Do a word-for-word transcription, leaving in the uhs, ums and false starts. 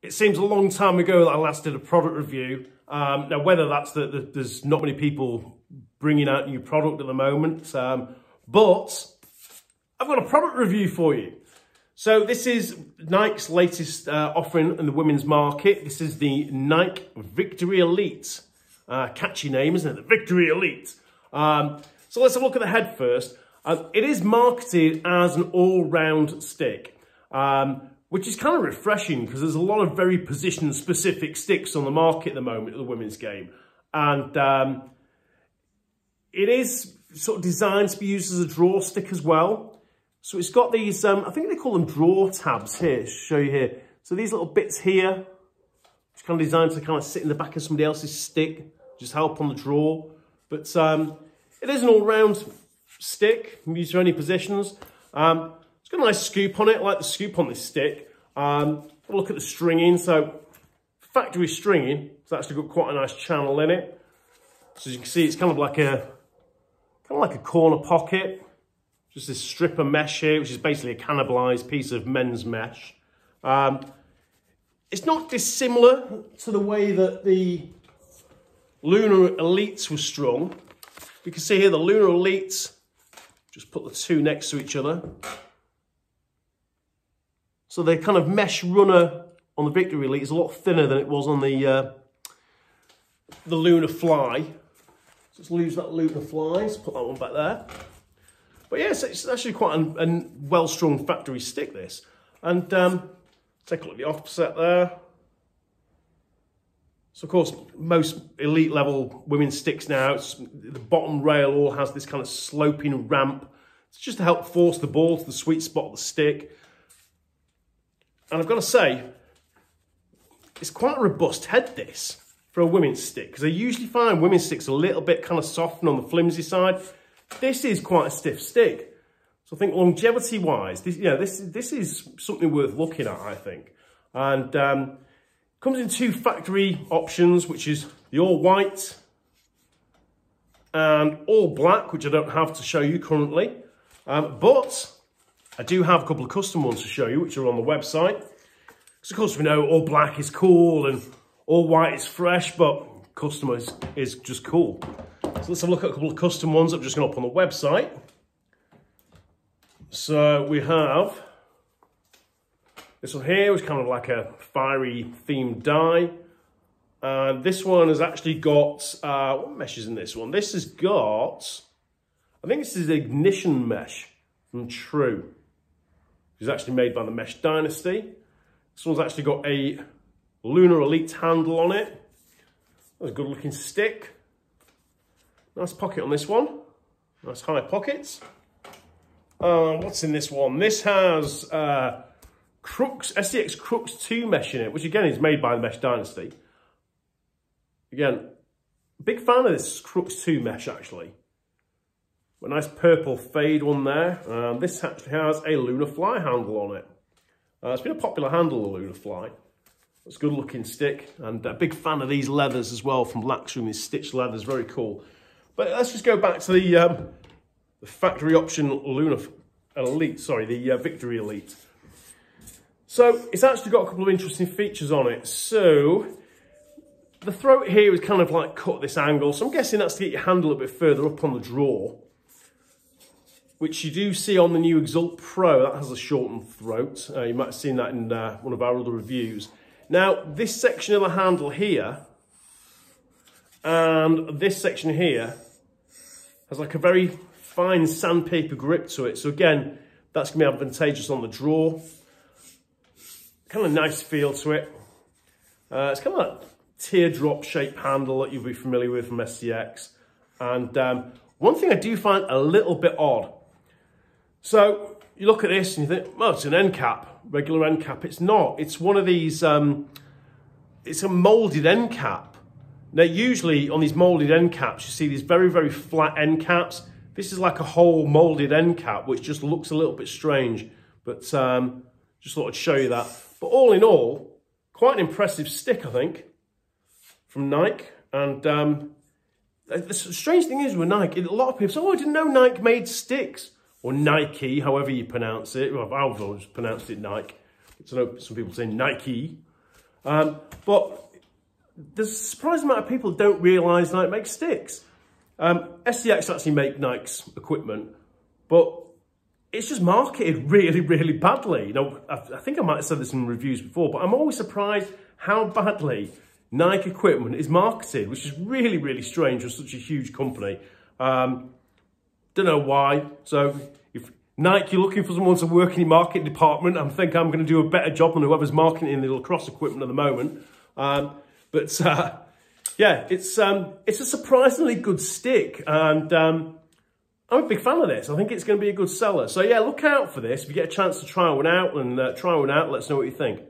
It seems a long time ago that I last did a product review. Um, now, whether that's that the, there's not many people bringing out new product at the moment, um, but I've got a product review for you. So this is Nike's latest uh, offering in the women's market. This is the Nike Victory Elite. Uh, catchy name, isn't it? The Victory Elite. Um, so let's have a look at the head first. Uh, it is marketed as an all-round stick, um, which is kind of refreshing because there's a lot of very position-specific sticks on the market at the moment in the women's game. And um, it is sort of designed to be used as a draw stick as well. So it's got these, um, I think they call them draw tabs here, show you here. So these little bits here, which are kind of designed to kind of sit in the back of somebody else's stick, just help on the draw. But um, it is an all-round stick, used for any positions. Um, It's got a nice scoop on it. I like the scoop on this stick. Um, look at the stringing. So factory stringing, it's actually got quite a nice channel in it. So as you can see, it's kind of like a kind of like a corner pocket. Just this strip of mesh here, which is basically a cannibalized piece of men's mesh. Um, it's not dissimilar to the way that the Lunar Elites were strung. You can see here the Lunar Elites, just put the two next to each other. So the kind of mesh runner on the Victory Elite is a lot thinner than it was on the uh, the Lunar Fly. Just lose that Lunar Fly. Let's put that one back there. But yeah, so it's actually quite a, a well-strung factory stick, this. And um, take a look at the offset there. So of course, most elite level women's sticks now, it's, the bottom rail all has this kind of sloping ramp. It's just to help force the ball to the sweet spot of the stick. And I've got to say, it's quite a robust head, this, for a women's stick. Because I usually find women's sticks a little bit kind of soft and on the flimsy side. This is quite a stiff stick. So I think longevity-wise, this, you know, this, this is something worth looking at, I think. And um, comes in two factory options, which is the all-white and all-black, which I don't have to show you currently. Um, but I do have a couple of custom ones to show you, which are on the website. Because of course we know all black is cool and all white is fresh, but custom is, is just cool. So let's have a look at a couple of custom ones I've just gone up on the website. So we have this one here, which is kind of like a fiery themed dye. And uh, this one has actually got, uh, what mesh is in this one? This has got, I think this is the ignition mesh from True. It's actually made by the Mesh Dynasty. This one's actually got a Lunar Elite handle on it. That's a good looking stick. Nice pocket on this one. Nice high pockets. Uh, what's in this one? This has uh, Crux S C X Crux two mesh in it, which again is made by the Mesh Dynasty. Again, big fan of this Crux two mesh actually. A nice purple fade one there. Um, this actually has a Lunar Fly handle on it. Uh, it's been a popular handle, the Lunar Fly. It's a good looking stick, and a big fan of these leathers as well from Laxroom, these stitched leathers, very cool. But let's just go back to the, um, the factory option Lunar Elite, sorry, the uh, Victory Elite. So it's actually got a couple of interesting features on it. So the throat here is kind of like cut at this angle. So I'm guessing that's to get your hand a little bit further up on the draw, which you do see on the new Exult Pro. That has a shortened throat. Uh, you might have seen that in uh, one of our other reviews. Now, this section of the handle here and this section here has like a very fine sandpaper grip to it. So again, that's gonna be advantageous on the draw. Kind of nice feel to it. Uh, it's kind of that teardrop shaped handle that you'll be familiar with from S C X. And um, one thing I do find a little bit odd, so you look at this and you think, well, it's an end cap, regular end cap. It's not. It's one of these, um, it's a moulded end cap. Now, usually on these moulded end caps, you see these very, very flat end caps. This is like a whole moulded end cap, which just looks a little bit strange, but um, just thought I'd show you that. But all in all, quite an impressive stick, I think, from Nike. And um, the strange thing is with Nike, a lot of people say, oh, I didn't know Nike made sticks. Or Nike, however you pronounce it. Well, I've always pronounced it Nike. So I know some people say Nike. Um, but there's a surprising amount of people don't realise Nike makes sticks. Um, S C X actually make Nike's equipment, but it's just marketed really, really badly. You know, I, I think I might have said this in reviews before, but I'm always surprised how badly Nike equipment is marketed, which is really, really strange for such a huge company. Um, don't know why. So if Nike, you're looking for someone to work in your marketing department, I think I'm going to do a better job than whoever's marketing the lacrosse equipment at the moment. Um, but uh, yeah, it's um, it's a surprisingly good stick, and um, I'm a big fan of this. I think it's going to be a good seller. So yeah, look out for this. If you get a chance to try one out and uh, try one out, let us know what you think.